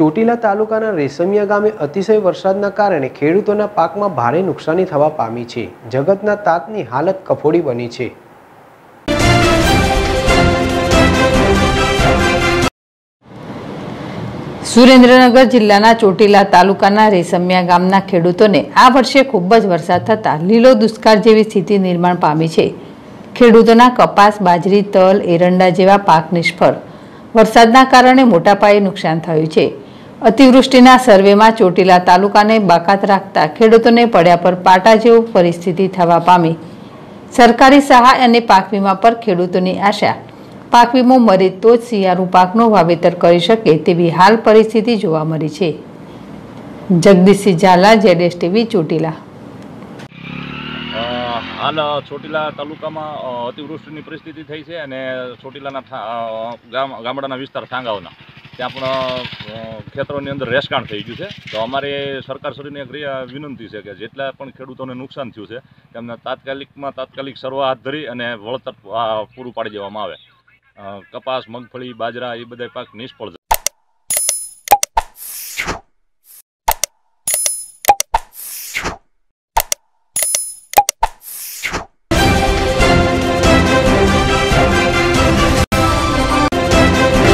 ચોટીલા તાલુકાના રેશમિયા ગામે અતિશય વરસાદના કારણે ખેડૂતોના પાકમાં ભારે નુકસાની થવા પામી છે। જગતના તાતની હાલત કફોડી બની છે। સુરેન્દ્રનગર જિલ્લાના ચોટીલા તાલુકાના રેશમિયા ગામના ખેડૂતોને આ વર્ષે ખૂબ જ વરસાદ થતા લીલો દુષ્કાળ જેવી સ્થિતિ નિર્માણ પામી છે। ખેડૂતોના કપાસ, બાજરી, તલ, એરંડા જેવા પાક નિષ્ફળ। વરસાદના કારણે મોટા પાયે નુકસાન થયું છે। અતિવૃષ્ટિના સર્વેમાં ચોટીલા તાલુકાને બાકાત રાખતા ખેડૂતોને પડ્યા પર પાટા જેવું પરિસ્થિતિ થવા પામી। સરકારી સહાય અને પાક વીમા પર ખેડૂતોની આશા। પાક વીમો મળે તો જ શિયાળુ પાકનું વાવેતર કરી શકે તેવી હાલ પરિસ્થિતિ જોવા મળી છે। જગદીશસિંહ ઝાલા, ZSTV ચોટીલા। हाल छोटीला तालुका में अतिवृष्टि परिस्थिति थी है। छोटीला गामडाना विस्तार ठांगावना त्या खेतरों अंदर रेसकाण थी गयु है। तो अमारी सरकार श्रीने एक विनंती है कि जेटला पण खेडूतोने नुकसान थयुं छे तेमने तात्कालिक सर्व हाथ धरी वळतर पूरुं पाड़ी देवामां आवे। कपास, मगफळी, बाजरा ए बधा पाक निष्फळ।